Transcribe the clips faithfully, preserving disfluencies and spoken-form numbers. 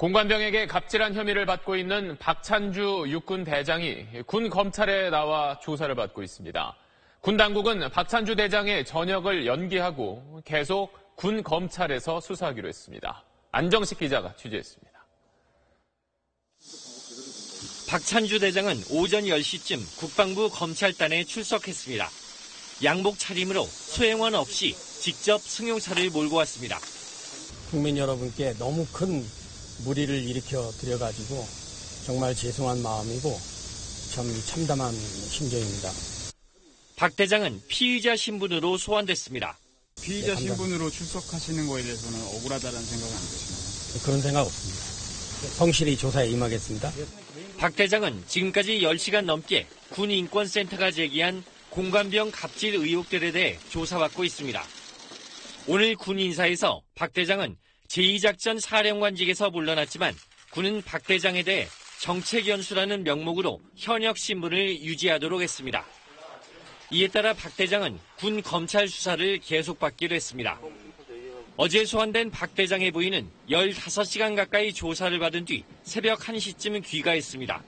공관병에게 갑질한 혐의를 받고 있는 박찬주 육군 대장이 군 검찰에 나와 조사를 받고 있습니다. 군 당국은 박찬주 대장의 전역을 연기하고 계속 군 검찰에서 수사하기로 했습니다. 안정식 기자가 취재했습니다. 박찬주 대장은 오전 열 시쯤 국방부 검찰단에 출석했습니다. 양복 차림으로 소행원 없이 직접 승용차를 몰고 왔습니다. 국민 여러분께 너무 큰 무리를 일으켜 드려가지고 정말 죄송한 마음이고 참 참담한 심정입니다. 박 대장은 피의자 신분으로 소환됐습니다. 피의자 네, 신분으로 출석하시는 거에 대해서는 억울하다는 생각은 안 드시나요? 그런 생각 없습니다. 성실히 조사에 임하겠습니다. 박 대장은 지금까지 열 시간 넘게 군인권센터가 제기한 공관병 갑질 의혹들에 대해 조사받고 있습니다. 오늘 군 인사에서 박 대장은 제이 작전 사령관직에서 물러났지만 군은 박 대장에 대해 정책연수라는 명목으로 현역 신분을 유지하도록 했습니다. 이에 따라 박 대장은 군 검찰 수사를 계속받기로 했습니다. 어제 소환된 박 대장의 부인은 열다섯 시간 가까이 조사를 받은 뒤 새벽 한 시쯤 귀가했습니다.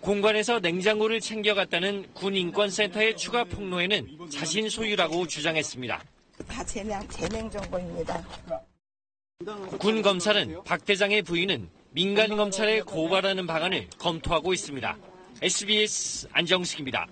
공관에서 냉장고를 챙겨갔다는 군인권센터의 추가 폭로에는 자신 소유라고 주장했습니다. 다 제 냉장고입니다. 군 검찰은 박 대장의 부인은 민간 검찰에 고발하는 방안을 검토하고 있습니다. 에스비에스 안정식입니다.